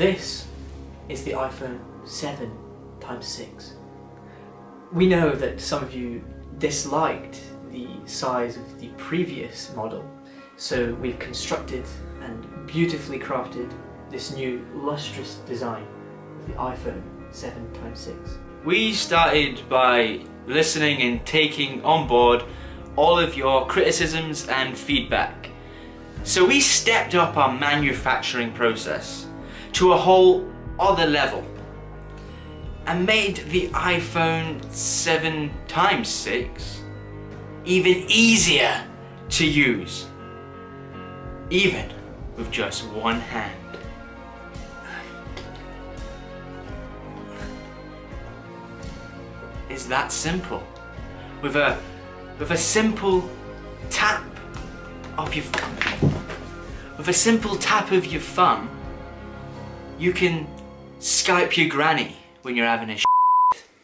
This is the iPhone 7x6. We know that some of you disliked the size of the previous model, so we've constructed and beautifully crafted this new lustrous design of the iPhone 7x6. We started by listening and taking on board all of your criticisms and feedback. So we stepped up our manufacturing process to a whole other level and made the iPhone 7x6 even easier to use, even with just one hand. It's that simple. With a simple tap of your thumb, you can Skype your granny when you're having a shit.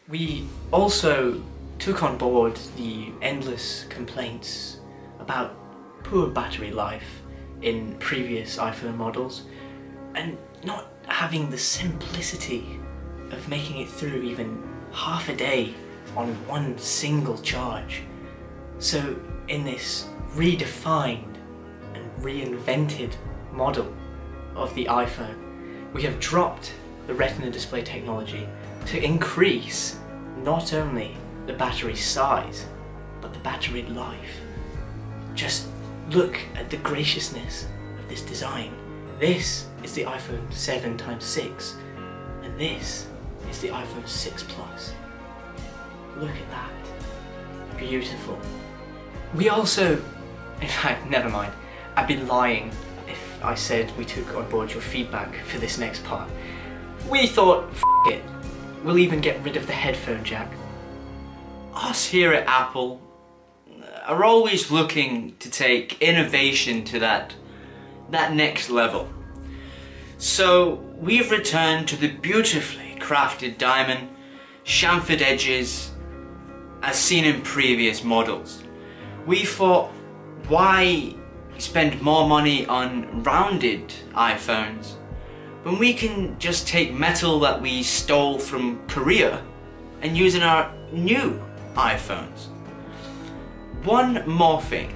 We also took on board the endless complaints about poor battery life in previous iPhone models and not having the simplicity of making it through even half a day on one single charge. So in this redefined and reinvented model of the iPhone, we have dropped the Retina display technology to increase not only the battery size, but the battery life. Just look at the graciousness of this design. This is the iPhone 7x6, and this is the iPhone 6 Plus. Look at that. Beautiful. We also, in fact, never mind. I'd be lying if I said we took on board your feedback for this next part. We thought, f*** it, we'll even get rid of the headphone jack. Us here at Apple are always looking to take innovation to that next level. So we've returned to the beautifully crafted diamond, chamfered edges as seen in previous models. We thought, why spend more money on rounded iPhones when we can just take metal that we stole from Korea and use in our new iPhones? One more thing.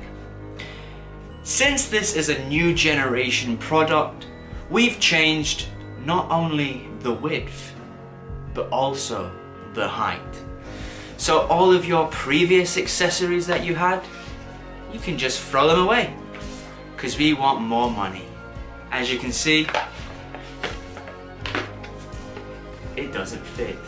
Since this is a new generation product, we've changed not only the width, but also the height. So all of your previous accessories that you had, you can just throw them away, because we want more money. As you can see, it doesn't fit.